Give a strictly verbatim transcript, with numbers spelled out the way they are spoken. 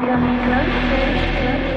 Coming closer.